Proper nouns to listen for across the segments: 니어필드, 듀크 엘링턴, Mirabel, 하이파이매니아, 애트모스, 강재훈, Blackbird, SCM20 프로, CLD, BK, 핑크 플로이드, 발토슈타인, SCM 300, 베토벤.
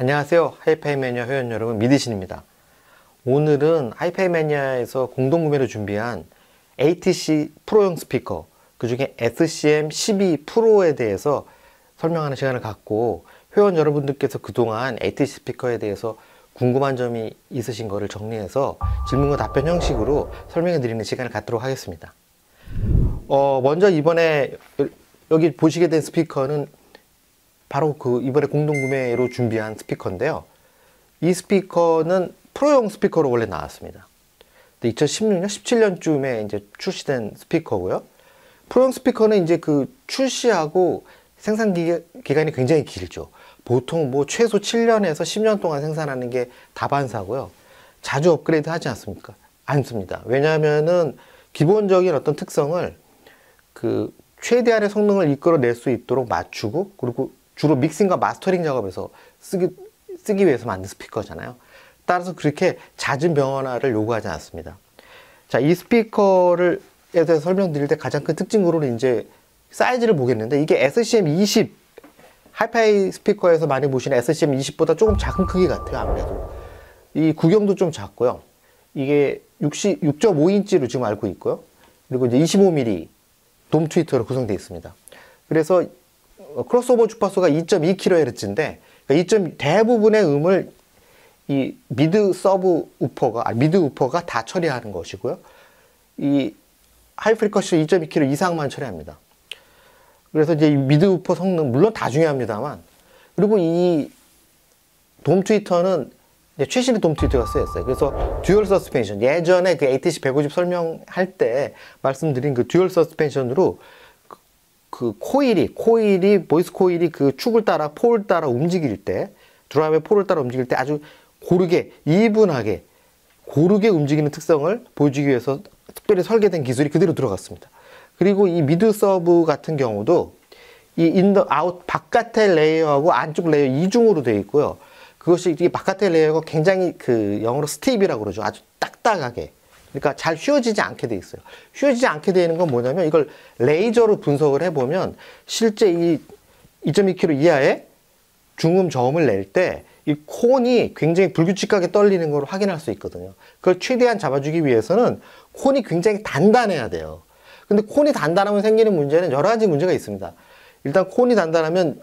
안녕하세요. 하이파이매니아 회원 여러분, 미드신입니다. 오늘은 하이파이매니아에서 공동구매로 준비한 ATC 프로용 스피커, 그 중에 SCM20 프로에 대해서 설명하는 시간을 갖고, 회원 여러분들께서 그동안 ATC 스피커에 대해서 궁금한 점이 있으신 거를 정리해서 질문과 답변 형식으로 설명해 드리는 시간을 갖도록 하겠습니다. 먼저 이번에 여기 보시게 된 스피커는 바로 그 이번에 공동구매로 준비한 스피커인데요. 이 스피커는 프로용 스피커로 원래 나왔습니다. 2016년, 17년쯤에 이제 출시된 스피커고요. 프로용 스피커는 이제 그 출시하고 생산 기간이 굉장히 길죠. 보통 뭐 최소 7년에서 10년 동안 생산하는 게 다반사고요. 자주 업그레이드 하지 않습니다. 왜냐하면은 기본적인 어떤 특성을 그 최대한의 성능을 이끌어낼 수 있도록 맞추고, 그리고 주로 믹싱과 마스터링 작업에서 쓰기 위해서 만든 스피커잖아요. 따라서 그렇게 잦은 변화를 요구하지 않습니다. 자, 이 스피커를 대해서 설명드릴 때 가장 큰 특징으로는 이제 사이즈를 보겠는데, 이게 SCM20 하이파이 스피커에서 많이 보시는 SCM20보다 조금 작은 크기 같아요. 아무래도 이 구경도 좀 작고요. 이게 6.5인치로 지금 알고 있고요. 그리고 이제 25mm 돔 트위터로 구성되어 있습니다. 그래서 크로스오버 주파수가 2.2kHz인데 대부분의 음을 이 미드 우퍼가 다 처리하는 것이고요. 이 하이 프리커시 2.2kHz 이상만 처리합니다. 그래서 이제 미드 우퍼 성능 물론 다 중요합니다만, 그리고 이 돔 트위터는 최신의 돔 트위터가 쓰였어요. 그래서 듀얼 서스펜션, 예전에 그 ATC150 설명할 때 말씀드린 그 듀얼 서스펜션으로 그 코일이 보이스 코일이 그 축을 따라 폴을 따라 움직일 때, 드라이브의 폴을 따라 움직일 때 아주 고르게 이분하게 고르게 움직이는 특성을 보여주기 위해서 특별히 설계된 기술이 그대로 들어갔습니다. 그리고 이 미드 서브 같은 경우도 이 인더 아웃 바깥의 레이어하고 안쪽 레이어 이중으로 되어 있고요. 그것이 이 바깥의 레이어가 굉장히 그 영어로 스티비라고 그러죠. 아주 딱딱하게, 그러니까 잘 휘어지지 않게 돼 있어요. 휘어지지 않게 되는 건 뭐냐면, 이걸 레이저로 분석을 해보면 실제 이 2.2kHz 이하의 중음 저음을 낼 때 이 콘이 굉장히 불규칙하게 떨리는 걸 확인할 수 있거든요. 그걸 최대한 잡아주기 위해서는 콘이 굉장히 단단해야 돼요. 근데 콘이 단단하면 생기는 문제는 여러 가지 문제가 있습니다. 일단 콘이 단단하면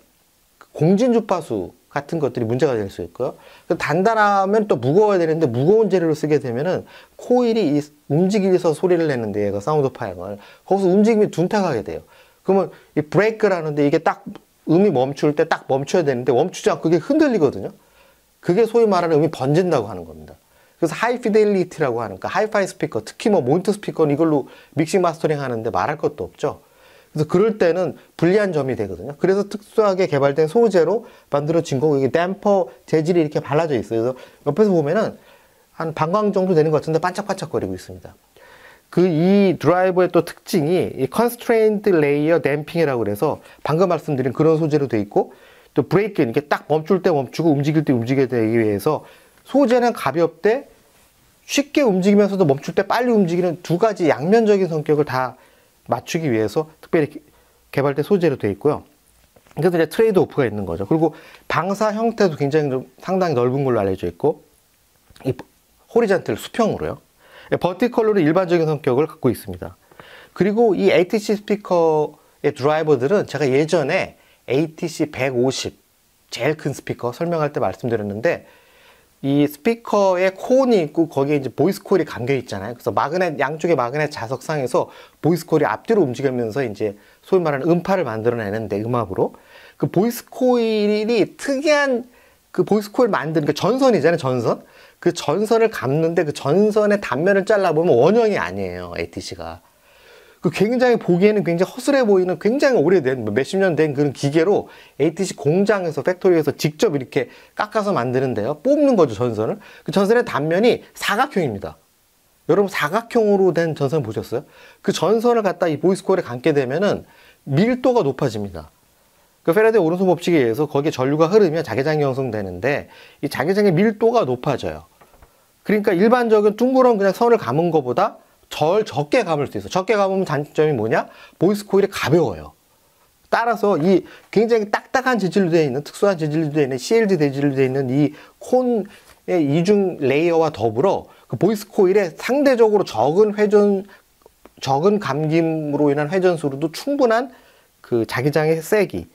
공진 주파수 같은 것들이 문제가 될 수 있고요. 단단하면 또 무거워야 되는데, 무거운 재료를 쓰게 되면은 코일이 움직이면서 소리를 내는데, 얘가 사운드 파일을 거기서 움직임이 둔탁하게 돼요. 그러면 이 브레이크라는데 이게 딱 음이 멈출 때 딱 멈춰야 되는데 멈추지 않고 그게 흔들리거든요. 그게 소위 말하는 음이 번진다고 하는 겁니다. 그래서 하이 피델리티라고 하는, 그러니까 하이파이 스피커, 특히 뭐 모니터 스피커는 이걸로 믹싱 마스터링 하는데 말할 것도 없죠. 그래서 그럴 때는 불리한 점이 되거든요. 그래서 특수하게 개발된 소재로 만들어진 거고, 이게 댐퍼 재질이 이렇게 발라져 있어요. 그래서 옆에서 보면은 한 반광 정도 되는 것 같은데 반짝반짝거리고 있습니다. 그 이 드라이버의 또 특징이 이 컨스트레인드 레이어 댐핑이라고 그래서 방금 말씀드린 그런 소재로 되어 있고, 또 브레이크는 이렇게 딱 멈출 때 멈추고 움직일 때 움직여야 되기 위해서 소재는 가볍되 쉽게 움직이면서도 멈출 때 빨리 움직이는 두 가지 양면적인 성격을 다 맞추기 위해서 특별히 개발된 소재로 되어 있고요. 그래서 이제 트레이드 오프가 있는 거죠. 그리고 방사 형태도 굉장히 좀 상당히 넓은 걸로 알려져 있고, 이 호리젠틀 수평으로요. 버티컬로는 일반적인 성격을 갖고 있습니다. 그리고 이 ATC 스피커의 드라이버들은 제가 예전에 ATC150 제일 큰 스피커 설명할 때 말씀드렸는데, 이 스피커에 콘이 있고 거기에 이제 보이스 코일이 감겨 있잖아요. 그래서 마그넷, 양쪽의 마그넷 자석상에서 보이스 코일이 앞뒤로 움직이면서 이제 소위 말하는 음파를 만들어내는데, 음압으로 그 보이스 코일이 특이한 그 보이스 코일 만드는 그 전선이잖아요. 전선, 그 전선을 감는데 그 전선의 단면을 잘라보면 원형이 아니에요. ATC가 그 굉장히 보기에는 굉장히 허술해 보이는 굉장히 오래된 몇십 년 된 그런 기계로 ATC 공장에서 팩토리에서 직접 이렇게 깎아서 만드는데요. 뽑는 거죠, 전선을. 그 전선의 단면이 사각형입니다. 여러분 사각형으로 된 전선 보셨어요? 그 전선을 갖다 이 보이스 코일에 감게 되면은 밀도가 높아집니다. 그 페라데의 오른손 법칙에 의해서 거기에 전류가 흐르면 자개장이 형성되는데, 이 자개장의 밀도가 높아져요. 그러니까 일반적인 둥그런 그냥 선을 감은 거보다 적게 감을 수 있어. 적게 감으면 단점이 뭐냐? 보이스 코일이 가벼워요. 따라서 이 굉장히 딱딱한 재질로 되어 있는, 특수한 재질로 되어 있는, CLD 재질로 되어 있는 이 콘의 이중 레이어와 더불어 그 보이스 코일에 상대적으로 적은 감김으로 인한 회전수로도 충분한 그 자기장의 세기를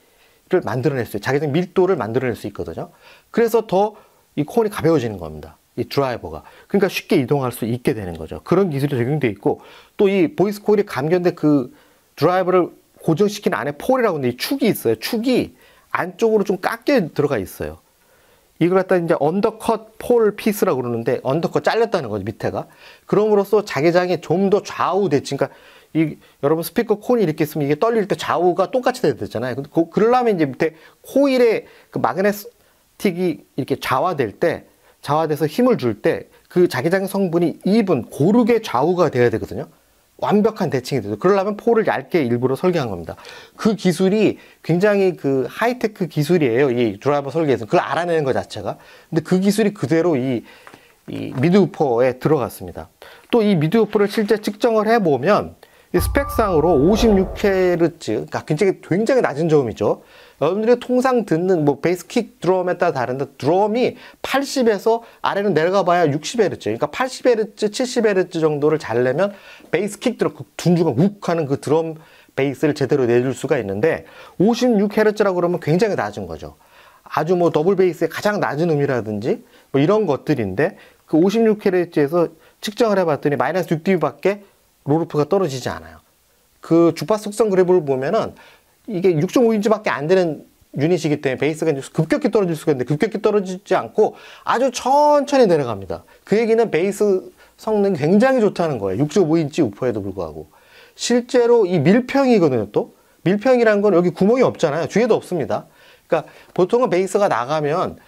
만들어낼 수 있어요. 자기장 밀도를 만들어낼 수 있거든요. 그래서 더 이 콘이 가벼워지는 겁니다. 이 드라이버가. 그러니까 쉽게 이동할 수 있게 되는 거죠. 그런 기술이 적용되어 있고, 또 이 보이스 코일이 감견된 그 드라이버를 고정시키는 안에 폴이라고 하는데 이 축이 있어요. 축이 안쪽으로 좀 깎여 들어가 있어요. 이걸 갖다 이제 언더컷 폴 피스라고 그러는데, 언더컷 잘렸다는 거죠, 밑에가. 그럼으로써 자기장이 좀 더 좌우 대칭, 그러니까 이 여러분 스피커 콘이 이렇게 있으면 이게 떨릴 때 좌우가 똑같이 돼야 되잖아요. 근데 그러려면 이제 밑에 코일의 그 마그네틱이 이렇게 좌화될 때, 좌화돼서 힘을 줄 때 그 자기장 성분이 고르게 좌우가 돼야 되거든요. 완벽한 대칭이 되죠. 그러려면 폴을 얇게 일부러 설계한 겁니다. 그 기술이 굉장히 그 하이테크 기술이에요. 이 드라이버 설계에서 그걸 알아내는 것 자체가. 근데 그 기술이 그대로 이 미드우퍼에 들어갔습니다. 또 이 미드우퍼를 실제 측정을 해보면 이 스펙상으로 56Hz, 그러니까 굉장히 낮은 저음이죠. 여러분들이 통상 듣는 뭐 베이스킥 드럼에 따라 다른데 드럼이 80에서 아래는 내려가 봐야 60Hz, 그러니까 80Hz, 70Hz 정도를 잘 내면 베이스킥 드럼, 그 둔주가 욱 하는 그 드럼 베이스를 제대로 내줄 수가 있는데, 56Hz라고 그러면 굉장히 낮은 거죠. 아주 뭐 더블 베이스의 가장 낮은 음이라든지 뭐 이런 것들인데, 그 56Hz에서 측정을 해봤더니 마이너스 6dB밖에 로루프가 떨어지지 않아요. 그 주파 속성 그래프를 보면은 이게 6.5인치밖에 안 되는 유닛이기 때문에 베이스가 급격히 떨어질 수가 있는데, 급격히 떨어지지 않고 아주 천천히 내려갑니다. 그 얘기는 베이스 성능이 굉장히 좋다는 거예요. 6.5인치 우퍼에도 불구하고. 실제로 이 밀평이거든요. 또 밀평이라는 건 여기 구멍이 없잖아요. 뒤에도 없습니다. 그러니까 보통은 베이스가 나가면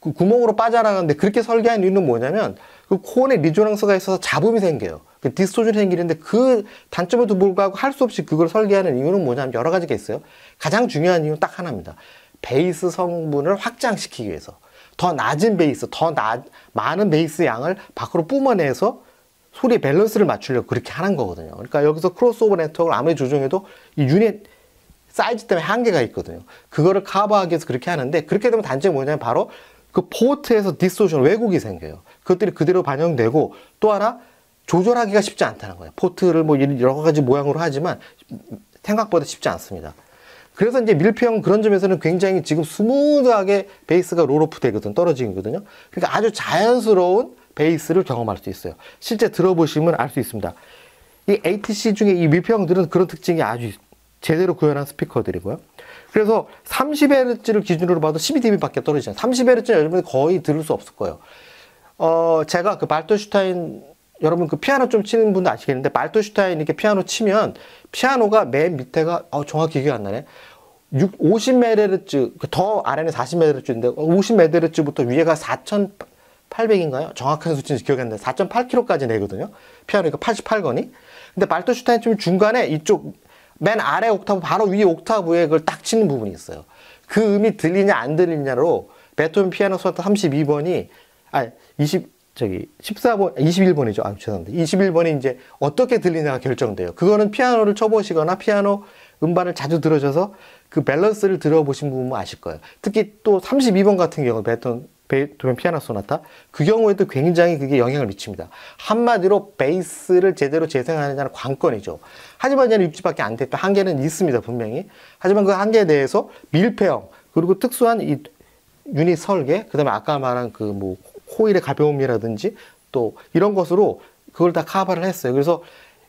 그 구멍으로 빠져나가는데, 그렇게 설계한 이유는 뭐냐면 그 콘에 리조넌스가 있어서 잡음이 생겨요. 그 디스토션이 생기는데, 그 단점에도 불구하고 할 수 없이 그걸 설계하는 이유는 뭐냐면 여러 가지가 있어요. 가장 중요한 이유는 딱 하나입니다. 베이스 성분을 확장시키기 위해서 더 낮은 베이스, 많은 베이스 양을 밖으로 뿜어내서 소리의 밸런스를 맞추려고 그렇게 하는 거거든요. 그러니까 여기서 크로스오버 네트워크를 아무리 조정해도 이 유닛 사이즈 때문에 한계가 있거든요. 그거를 커버하기 위해서 그렇게 하는데, 그렇게 되면 단점이 뭐냐면 바로 그 포트에서 디스토션, 왜곡이 생겨요. 그것들이 그대로 반영되고, 또 하나 조절하기가 쉽지 않다는 거예요. 포트를 뭐 여러 가지 모양으로 하지만 생각보다 쉽지 않습니다. 그래서 이제 밀평 그런 점에서는 굉장히 지금 스무드하게 베이스가 롤오프 되거든, 떨어지거든요. 그러니까 아주 자연스러운 베이스를 경험할 수 있어요. 실제 들어보시면 알 수 있습니다. 이 ATC 중에 이 밀평들은 그런 특징이 아주 제대로 구현한 스피커들이고요. 그래서 30Hz를 기준으로 봐도 12dB 밖에 떨어지지 않아요. 30Hz는 여러분이 거의 들을 수 없을 거예요. 제가 그 발토슈타인, 여러분 그 피아노 좀 치는 분도 아시겠는데, 발토슈타인 이렇게 피아노 치면 피아노가 맨 밑에가 정확히 기억이 안 나네. 50MHz, 더 아래는 40MHz인데 50MHz부터 위에가 4800인가요? 정확한 수치는 기억이 안 나요. 4.8kHz까지 내거든요. 피아노가 88건이. 근데 발토슈타인 치면 중간에 이쪽 맨 아래 옥타브, 바로 위에 옥타브에 그걸 딱 치는 부분이 있어요. 그 음이 들리냐 안 들리냐로 베토벤 피아노 소나타 32번이, 아니 21번이죠. 아, 죄송합니다. 21번이 이제 어떻게 들리냐가 결정돼요. 그거는 피아노를 쳐보시거나 피아노 음반을 자주 들으셔서 그 밸런스를 들어보신 분은 아실 거예요. 특히 또 32번 같은 경우, 베토벤 피아노 소나타, 그 경우에도 굉장히 그게 영향을 미칩니다. 한마디로 베이스를 제대로 재생하느냐는 관건이죠. 하지만 얘는 6G밖에 안 됐다. 한계는 있습니다, 분명히. 하지만 그 한계에 대해서 밀폐형, 그리고 특수한 이 유닛 설계, 그 다음에 아까 말한 그 뭐 코일의 가벼움이라든지 또 이런 것으로 그걸 다 커버를 했어요. 그래서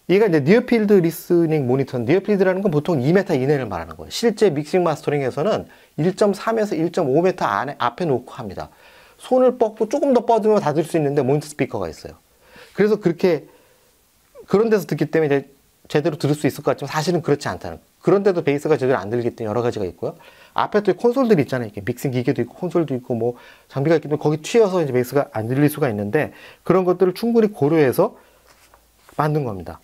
얘가 이제 니어필드 리스닝 모니터, 니어필드라는 건 보통 2m 이내를 말하는 거예요. 실제 믹싱 마스터링에서는 1.3에서 1.5m 안에 앞에 놓고 합니다. 손을 뻗고 조금 더 뻗으면 다 들 수 있는데 모니터 스피커가 있어요. 그래서 그렇게 그런 데서 듣기 때문에 이제 제대로 들을 수 있을 것 같지만 사실은 그렇지 않다는, 그런데도 베이스가 제대로 안 들리기 때문에 여러 가지가 있고요. 앞에 또 콘솔들이 있잖아요. 이렇게 믹싱 기계도 있고 콘솔도 있고 뭐 장비가 있기 때문에 거기 튀어서 이제 베이스가 안 들릴 수가 있는데, 그런 것들을 충분히 고려해서 만든 겁니다.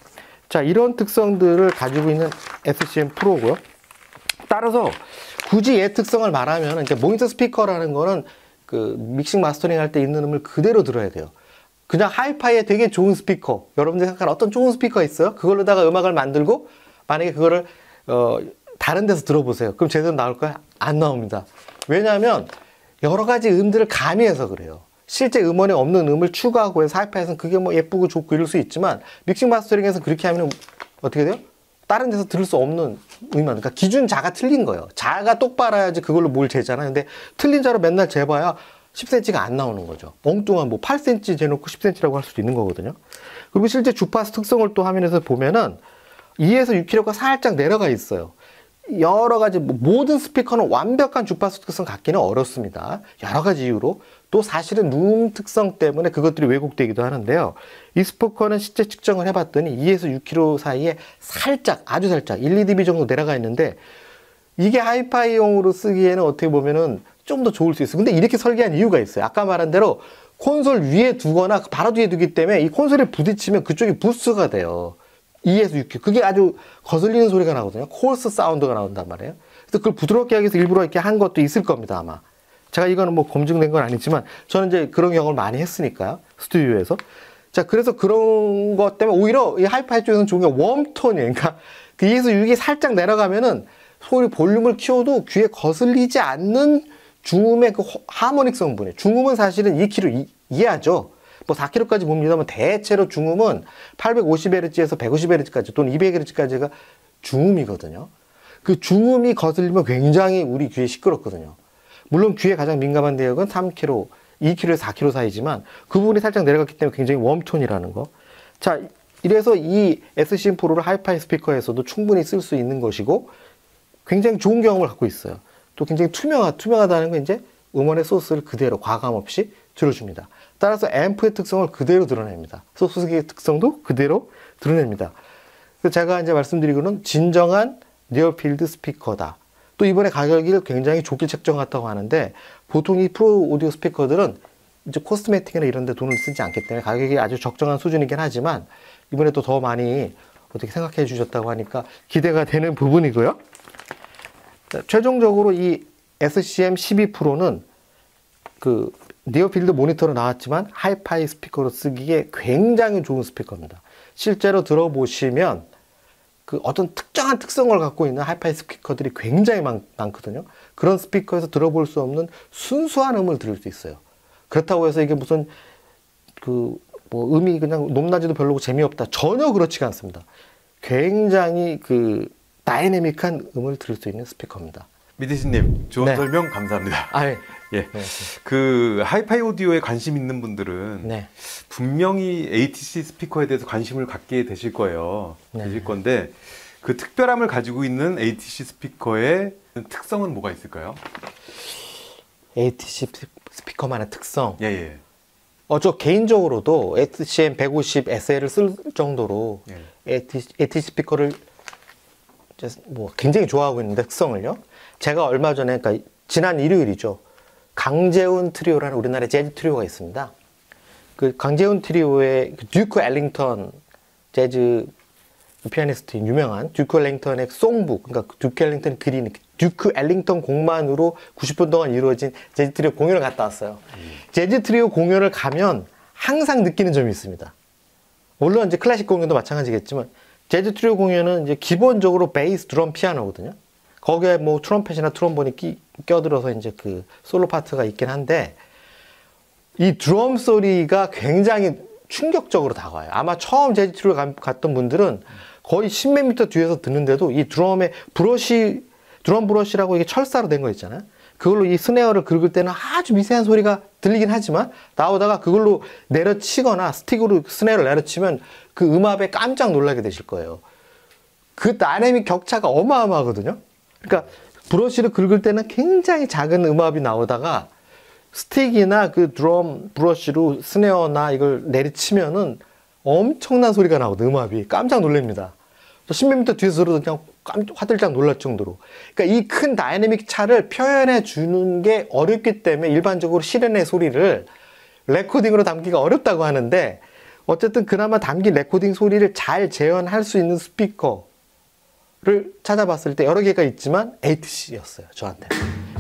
자, 이런 특성들을 가지고 있는 SCM 프로고요. 따라서 굳이 얘 특성을 말하면, 이제 모니터 스피커라는 거는 그 믹싱 마스터링 할 때 있는 음을 그대로 들어야 돼요. 그냥 하이파이에 되게 좋은 스피커, 여러분들이 생각하는 어떤 좋은 스피커가 있어요. 그걸로다가 음악을 만들고, 만약에 그거를 다른 데서 들어보세요. 그럼 제대로 나올까요? 안 나옵니다. 왜냐하면 여러 가지 음들을 가미해서 그래요. 실제 음원에 없는 음을 추가하고 해서 하이파이에서는 그게 뭐 예쁘고 좋고 이럴 수 있지만 믹싱 마스터링에서는 그렇게 하면 어떻게 돼요? 다른 데서 들을 수 없는 의미만. 그러니까 기준 자가 틀린 거예요. 자가 똑바라야지 그걸로 뭘 재잖아요. 근데 틀린 자로 맨날 재봐야 10cm가 안 나오는 거죠. 엉뚱한 뭐 8cm 재놓고 10cm라고 할 수도 있는 거거든요. 그리고 실제 주파수 특성을 또 화면에서 보면은 2에서 6kHz가 살짝 내려가 있어요. 여러 가지 모든 스피커는 완벽한 주파수 특성 갖기는 어렵습니다. 여러 가지 이유로 또 사실은 룸 특성 때문에 그것들이 왜곡되기도 하는데요. 이 스피커는 실제 측정을 해봤더니 2에서 6kHz 사이에 살짝 아주 살짝 1, 2dB 정도 내려가 있는데 이게 하이파이용으로 쓰기에는 어떻게 보면은 좀 더 좋을 수 있어요. 근데 이렇게 설계한 이유가 있어요. 아까 말한 대로 콘솔 위에 두거나 바로 뒤에 두기 때문에 이 콘솔에 부딪히면 그쪽이 부스가 돼요. 2에서 6kHz. 그게 아주 거슬리는 소리가 나거든요. 코러스 사운드가 나온단 말이에요. 그래서 그걸 부드럽게 하기 위해서 일부러 이렇게 한 것도 있을 겁니다, 아마. 제가 이거는 뭐 검증된 건 아니지만 저는 이제 그런 경험을 많이 했으니까요. 스튜디오에서. 자, 그래서 그런 것 때문에 오히려 이 하이파이 쪽에서는 좋은 게 웜톤이에요. 그러니까 2에서 6이 살짝 내려가면은 소리 볼륨을 키워도 귀에 거슬리지 않는 중음의 그 하모닉 성분이에요. 중음은 사실은 2kHz 이하죠. 뭐 4kHz까지 봅니다만 대체로 중음은 850Hz에서 150Hz까지 또는 200Hz까지가 중음이거든요. 그 중음이 거슬리면 굉장히 우리 귀에 시끄럽거든요. 물론 귀에 가장 민감한 대역은 3kHz, 2kHz, 4kHz 사이지만 그 부분이 살짝 내려갔기 때문에 굉장히 웜톤이라는 거. 자, 이래서 이 SCM 프로를 하이파이 스피커에서도 충분히 쓸 수 있는 것이고 굉장히 좋은 경험을 갖고 있어요. 또 굉장히 투명하다는 건 이제 음원의 소스를 그대로 과감 없이 들어줍니다. 따라서 앰프의 특성을 그대로 드러냅니다. 소스기의 특성도 그대로 드러냅니다. 그래서 제가 이제 말씀드리고는 진정한 니어필드 스피커다. 또 이번에 가격이 굉장히 좋게 책정했다고 하는데 보통 이 프로 오디오 스피커들은 이제 코스메틱이나 이런 데 돈을 쓰지 않기 때문에 가격이 아주 적정한 수준이긴 하지만 이번에 또 더 많이 어떻게 생각해 주셨다고 하니까 기대가 되는 부분이고요. 자, 최종적으로 이 SCM12 프로는 그 니어필드 모니터로 나왔지만 하이파이 스피커로 쓰기에 굉장히 좋은 스피커입니다. 실제로 들어보시면 그 어떤 특정한 특성을 갖고 있는 하이파이 스피커들이 굉장히 많거든요. 그런 스피커에서 들어볼 수 없는 순수한 음을 들을 수 있어요. 그렇다고 해서 이게 무슨 그 뭐 음이 그냥 높낮이도 별로고 재미없다. 전혀 그렇지가 않습니다. 굉장히 그 다이내믹한 음을 들을 수 있는 스피커입니다. 미대신님 좋은 네. 설명 감사합니다. 아, 네. 예, 네. 그 하이파이 오디오에 관심 있는 분들은 네. 분명히 ATC 스피커에 대해서 관심을 갖게 되실 거예요. 네. 되실 건데 그 특별함을 가지고 있는 ATC 스피커의 특성은 뭐가 있을까요? ATC 스피커만의 특성. 예, 예. 저 개인적으로도 SCM150 SL을 쓸 정도로 예. ATC 스피커를 뭐 굉장히 좋아하고 있는데 특성을요. 제가 얼마 전에 그러니까 지난 일요일이죠. 강재훈 트리오라는 우리나라의 재즈 트리오가 있습니다. 그 강재훈 트리오의 듀크 엘링턴 재즈 피아니스트인 유명한 듀크 엘링턴의 송북, 그러니까 듀크 엘링턴 그린, 듀크 엘링턴 곡만으로 90분 동안 이루어진 재즈 트리오 공연을 갔다 왔어요. 재즈 트리오 공연을 가면 항상 느끼는 점이 있습니다. 물론 이제 클래식 공연도 마찬가지겠지만 재즈 트리오 공연은 이제 기본적으로 베이스, 드럼, 피아노거든요. 거기에 뭐 트럼펫이나 트롬본이 껴들어서 이제 그 솔로 파트가 있긴 한데 이 드럼 소리가 굉장히 충격적으로 다가와요. 아마 처음 재즈 트리오 갔던 분들은 거의 10몇 미터 뒤에서 듣는데도 이 드럼의 브러쉬, 드럼 브러쉬라고 이게 철사로 된 거 있잖아요. 그걸로 이 스네어를 긁을 때는 아주 미세한 소리가 들리긴 하지만 나오다가 그걸로 내려치거나 스틱으로 스네어를 내려치면 그 음압에 깜짝 놀라게 되실 거예요. 그 다이내믹 격차가 어마어마하거든요. 그러니까 브러쉬를 긁을 때는 굉장히 작은 음압이 나오다가 스틱이나 그 드럼 브러쉬로 스네어나 이걸 내리치면은 엄청난 소리가 나오거든요. 음압이 깜짝 놀랍니다. 10m 뒤에서도 그냥 화들짝 놀랄 정도로. 그러니까 이 큰 다이내믹 차를 표현해 주는 게 어렵기 때문에 일반적으로 시레네 소리를 레코딩으로 담기가 어렵다고 하는데 어쨌든 그나마 담긴 레코딩 소리를 잘 재현할 수 있는 스피커 를 찾아봤을 때 여러 개가 있지만 ATC였어요. 저한테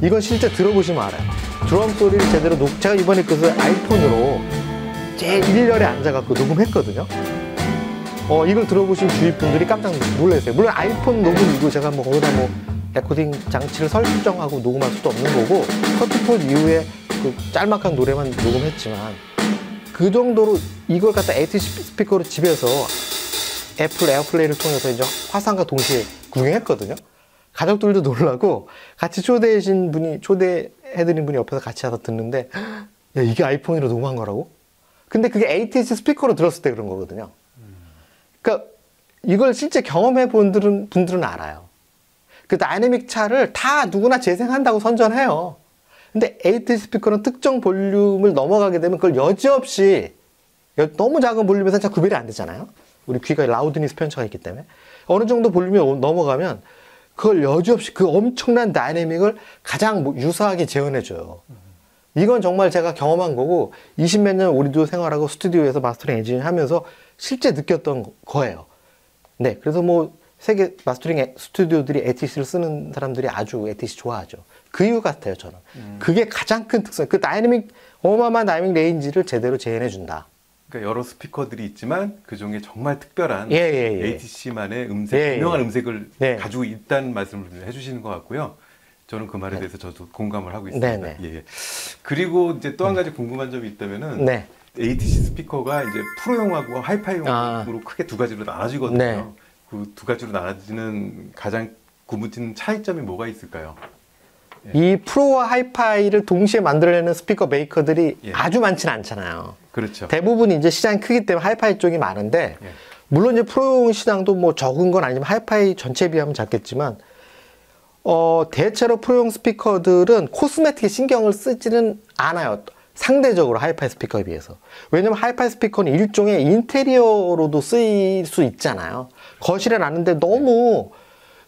이건 실제 들어보시면 알아요. 드럼 소리를 제대로 제가 이번에 그것을 아이폰으로 제 1열에 앉아갖고 녹음했거든요. 이걸 들어보신 주위 분들이 깜짝 놀라세요. 물론 아이폰 녹음이고 제가 뭐 거기다 뭐 레코딩 장치를 설정하고 녹음할 수도 없는 거고, 커트폴 이후에 그 짤막한 노래만 녹음했지만 그 정도로 이걸 갖다 ATC 스피커로 집에서 애플 에어플레이를 통해서 이제 화상과 동시에 구경했거든요. 가족들도 놀라고 같이 초대해드린 분이 옆에서 같이 와서 듣는데, 야, 이게 아이폰으로 녹음한 거라고? 근데 그게 ATC 스피커로 들었을 때 그런 거거든요. 그러니까 이걸 실제 경험해 본 분들은 알아요. 그 다이내믹 차를 다 누구나 재생한다고 선전해요. 근데 ATC 스피커는 특정 볼륨을 넘어가게 되면 그걸 여지없이 너무 작은 볼륨에서는 잘 구별이 안 되잖아요. 우리 귀가 라우드니스 편차가 있기 때문에 어느 정도 볼륨이 넘어가면 그걸 여지없이 그 엄청난 다이내믹을 가장 유사하게 재현해줘요. 이건 정말 제가 경험한 거고 20몇 년 오디오 생활하고 스튜디오에서 마스터링 엔지니어 하면서 실제 느꼈던 거예요. 네, 그래서 뭐 세계 마스터링 스튜디오들이 ATC를 쓰는 사람들이 아주 ATC 좋아하죠. 그 이유 같아요, 저는. 그게 가장 큰 특성. 그 다이내믹, 어마어마한 다이내믹 레인지를 제대로 재현해준다. 그러니까 여러 스피커들이 있지만 그 중에 정말 특별한 ATC만의 음색, 유명한 음색을 가지고 있다는 말씀을 해주시는 것 같고요. 저는 그 말에 대해서 저도 공감을 하고 있습니다. 예. 그리고 이제 또 한 가지 궁금한 점이 있다면은 ATC 스피커가 이제 프로용하고 하이파이용으로 크게 두 가지로 나눠지거든요. 그 두 가지로 나눠지는 가장 구분짓는 차이점이 뭐가 있을까요? 이 프로와 하이파이를 동시에 만들어내는 스피커 메이커들이 아주 많지는 않잖아요. 그렇죠. 대부분 이제 시장이 크기 때문에 하이파이 쪽이 많은데, 물론 이제 프로용 시장도 뭐 적은 건 아니지만 하이파이 전체에 비하면 작겠지만, 대체로 프로용 스피커들은 코스메틱에 신경을 쓰지는 않아요. 상대적으로 하이파이 스피커에 비해서. 왜냐면 하이파이 스피커는 일종의 인테리어로도 쓰일 수 있잖아요. 거실에 놨는데 너무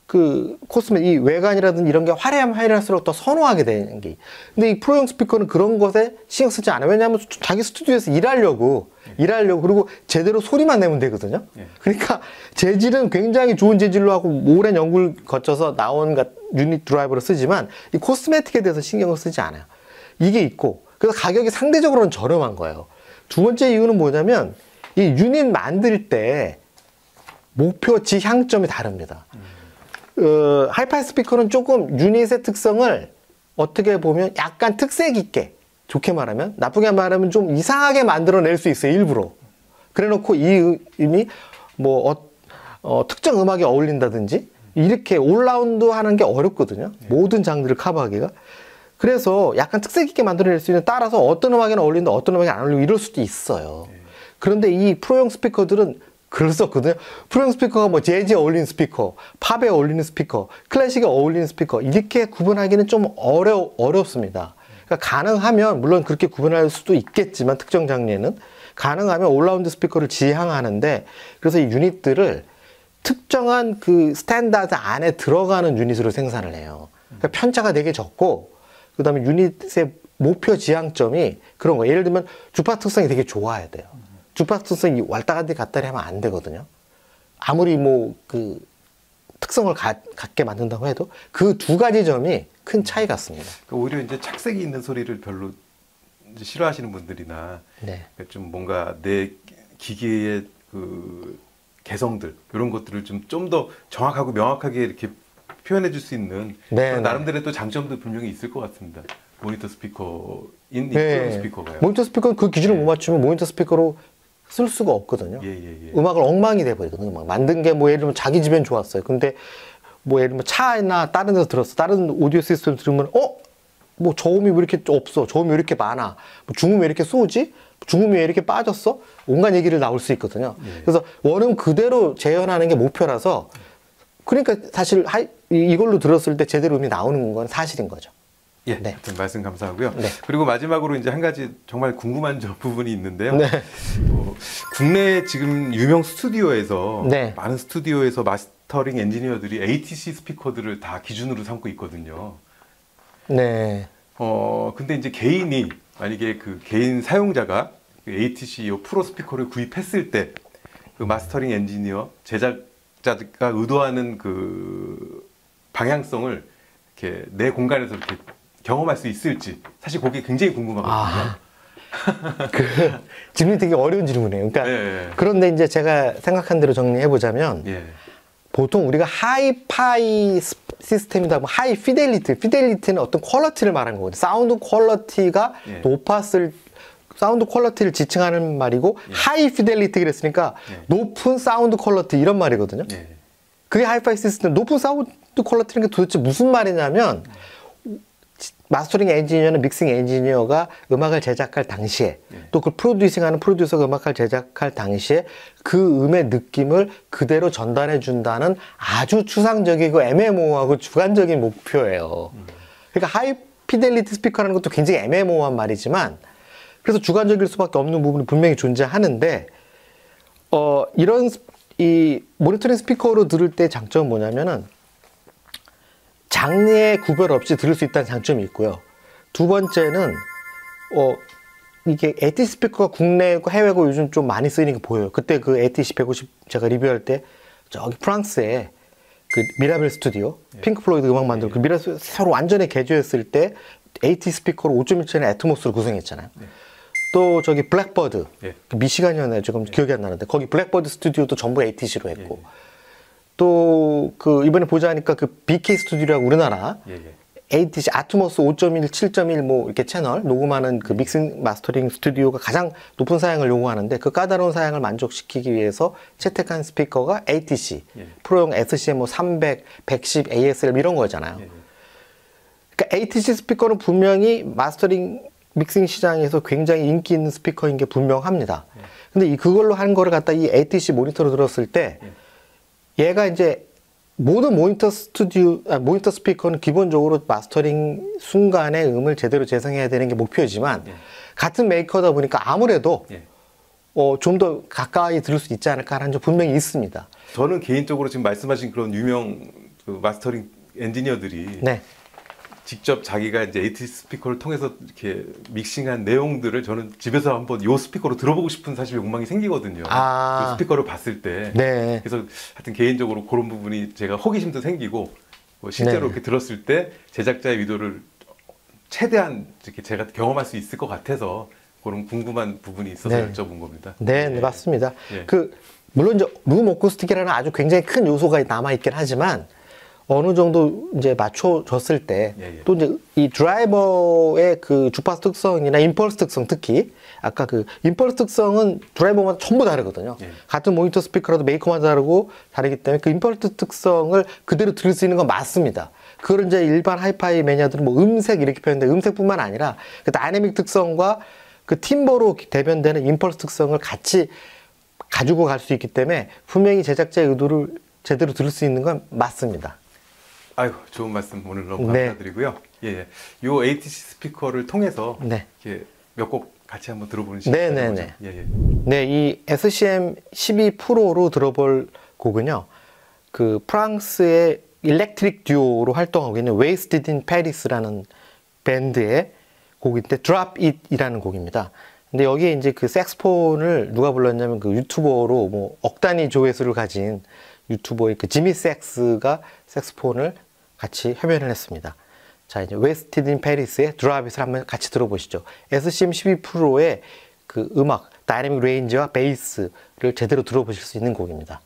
그 코스메틱, 이 외관이라든지 이런 게 화려하면 화려할수록 더 선호하게 되는 게. 근데 이 프로용 스피커는 그런 것에 신경 쓰지 않아요. 왜냐하면 자기 스튜디오에서 일하려고 그리고 제대로 소리만 내면 되거든요. 그러니까 재질은 굉장히 좋은 재질로 하고 오랜 연구를 거쳐서 나온 유닛 드라이버를 쓰지만 이 코스메틱에 대해서 신경을 쓰지 않아요. 이게 있고, 그래서 가격이 상대적으로는 저렴한 거예요. 두 번째 이유는 뭐냐면 이 유닛 만들 때 목표치 향점이 다릅니다. 하이파이 스피커는 조금 유닛의 특성을 어떻게 보면 약간 특색 있게, 좋게 말하면, 나쁘게 말하면 좀 이상하게 만들어낼 수 있어요, 일부러. 그래놓고 이 음이 뭐 특정 음악에 어울린다든지 이렇게 올라운드 하는 게 어렵거든요. 모든 장르를 커버하기가. 그래서 약간 특색 있게 만들어낼 수 있는, 따라서 어떤 음악에는 어울린다, 어떤 음악에 안 어울리고 이럴 수도 있어요. 그런데 이 프로용 스피커들은 그랬었거든요. 프로용 스피커가 뭐 재즈에 어울리는 스피커, 팝에 어울리는 스피커, 클래식에 어울리는 스피커, 이렇게 구분하기는 좀 어렵습니다. 그러니까 가능하면, 물론 그렇게 구분할 수도 있겠지만 특정 장르에는 가능하면 올라운드 스피커를 지향하는데, 그래서 이 유닛들을 특정한 그 스탠다드 안에 들어가는 유닛으로 생산을 해요. 그러니까 편차가 되게 적고, 그 다음에 유닛의 목표 지향점이 그런 거예요. 예를 들면 주파 특성이 되게 좋아야 돼요. 주파 특성이 왔다갔다 갔다리 하면 안 되거든요. 아무리 뭐 그 특성을 갖게 만든다고 해도 그 두 가지 점이 큰 차이 같습니다. 오히려 이제 착색이 있는 소리를 별로 이제 싫어하시는 분들이나 좀 뭔가 내 기계의 그 개성들, 이런 것들을 좀 더 정확하고 명확하게 이렇게 표현해 줄 수 있는 나름대로 또 장점도 분명히 있을 것 같습니다. 모니터 스피커인 프로용 스피커가요. 모니터 스피커는 그 기준을 못 맞추면 모니터 스피커로 쓸 수가 없거든요. 음악을 엉망이 돼버리거든요. 음악. 만든 게 뭐 예를 들면 자기 집엔 좋았어요. 근데 뭐 예를 들면 차나 다른 데서 들었어. 다른 오디오 시스템 들으면 뭐 저음이 왜 이렇게 없어? 저음이 왜 이렇게 많아? 뭐 중음이 왜 이렇게 쏘지? 중음이 왜 이렇게 빠졌어? 온갖 얘기를 나올 수 있거든요. 그래서 원음 그대로 재현하는 게 목표라서, 그러니까 사실 이걸로 들었을 때 제대로 음이 나오는 건 사실인 거죠. 예, 아무튼 말씀 감사하고요. 그리고 마지막으로 이제 한 가지 정말 궁금한 부분이 있는데요. 국내 지금 유명 스튜디오에서 많은 스튜디오에서 마스터링 엔지니어들이 ATC 스피커들을 다 기준으로 삼고 있거든요. 근데 이제 개인이 만약에 그 개인 사용자가 ATC 요 프로 스피커를 구입했을 때 그 마스터링 엔지니어 제작자가 의도하는 그 방향성을 이렇게 내 공간에서 이렇게 경험할 수 있을지, 사실 그게 굉장히 궁금하거든요. 질문이 되게 어려운 질문이에요. 그러니까 네. 그런데 이제 제가 생각한 대로 정리해 보자면 예. 보통 우리가 하이파이 시스템이다 보면 하이 피델리티, 피델리티는 어떤 퀄러티를 말하는 거거든요. 사운드 퀄러티가 예. 높았을 사운드 퀄러티를 지칭하는 말이고 예. 하이 피델리티 그랬으니까 예. 높은 사운드 퀄러티 이런 말이거든요. 예. 그게 하이파이 시스템. 높은 사운드 퀄러티는 도대체 무슨 말이냐면 마스터링 엔지니어는 믹싱 엔지니어가 음악을 제작할 당시에 예. 또 그걸 프로듀싱하는 프로듀서가 음악을 제작할 당시에 그 음의 느낌을 그대로 전달해 준다는 아주 추상적이고 애매모호하고 주관적인 목표예요. 그러니까 하이 피델리티 스피커라는 것도 굉장히 애매모호한 말이지만 그래서 주관적일 수밖에 없는 부분이 분명히 존재하는데 이런 이 모니터링 스피커로 들을 때 장점은 뭐냐면은 장르의 구별 없이 들을 수 있다는 장점이 있고요. 두 번째는 이게 ATC 스피커가 국내고 해외고 요즘 좀 많이 쓰이는 게 보여요. 그때 그 ATC150 제가 리뷰할 때 저기 프랑스에 그 미라벨 스튜디오 예. 핑크 플로이드 음악 만들고 예. 그 미라벨 새로 완전히 개조했을 때 ATC 스피커로 5.1짜리 애트모스를 구성했잖아요. 예. 또 저기 블랙버드 예. 미시간이었나요? 지금 예. 기억이 안 나는데 거기 블랙버드 스튜디오도 전부 ATC로 했고 예. 또 그 이번에 보자니까 그 BK 스튜디오라고 우리나라 ATC 아트모스 5.1, 7.1 뭐 이렇게 채널 녹음하는 그 믹싱 마스터링 스튜디오가 가장 높은 사양을 요구하는데 그 까다로운 사양을 만족시키기 위해서 채택한 스피커가 ATC 예. 프로용 SCM 300, 110, ASL 이런 거잖아요. 예. 그러니까 ATC 스피커는 분명히 마스터링 믹싱 시장에서 굉장히 인기 있는 스피커인 게 분명합니다. 예. 근데 그걸로 한 거를 갖다 이 ATC 모니터로 들었을 때 예. 얘가 이제 모든 모니터 스피커는 기본적으로 마스터링 순간에 음을 제대로 재생해야 되는 게 목표지만 예. 같은 메이커다 보니까 아무래도 예. 좀 더 가까이 들을 수 있지 않을까 하는 점 분명히 있습니다. 저는 개인적으로 지금 말씀하신 그런 유명 그 마스터링 엔지니어들이 네. 직접 자기가 이제 ATC 스피커를 통해서 이렇게 믹싱한 내용들을 저는 집에서 한번 이 스피커로 들어보고 싶은 사실 욕망이 생기거든요. 아. 이 스피커를 봤을 때. 네. 그래서 하여튼 개인적으로 그런 부분이 제가 호기심도 생기고 실제로 네. 이렇게 들었을 때 제작자의 의도를 최대한 이렇게 제가 경험할 수 있을 것 같아서 그런 궁금한 부분이 있어서 네. 여쭤본 겁니다. 네, 네. 네. 맞습니다. 네. 그 물론 이제 룸 어쿠스틱이라는 아주 굉장히 큰 요소가 남아있긴 하지만. 어느 정도 이제 맞춰줬을 때, 또 이제 이 드라이버의 그 주파수 특성이나 임펄스 특성 특히, 아까 그 임펄스 특성은 드라이버마다 전부 다르거든요. 예. 같은 모니터 스피커라도 메이커마다 다르고 다르기 때문에 그 임펄스 특성을 그대로 들을 수 있는 건 맞습니다. 그걸 이제 일반 하이파이 매니아들은 뭐 음색 이렇게 표현되는데 음색뿐만 아니라 그 다이내믹 특성과 그 팀버로 대변되는 임펄스 특성을 같이 가지고 갈 수 있기 때문에 분명히 제작자의 의도를 제대로 들을 수 있는 건 맞습니다. 아이고, 좋은 말씀 오늘 너무 네. 감사드리고요. 예, 요 ATC 스피커를 통해서 네. 이렇게 몇 곡 같이 한번 들어보는 시간을 해보죠. 네, 네, 네. 네, 이 SCM 12 프로로 들어볼 곡은요, 그 프랑스의 일렉트릭 듀오로 활동하고 있는 Wasted in Paris라는 밴드의 곡인데 Drop It이라는 곡입니다. 근데 여기에 이제 그 색스폰을 누가 불렀냐면 그 유튜버로 뭐 억 단위 조회수를 가진 유튜버의 그 지미 섹스가 색스폰을 같이 협연을 했습니다. 자, 이제 Wasted in Paris의 Drop It을 한번 같이 들어보시죠. SCM 12 프로의 그 음악, 다이내믹 레인지와 베이스를 제대로 들어보실 수 있는 곡입니다.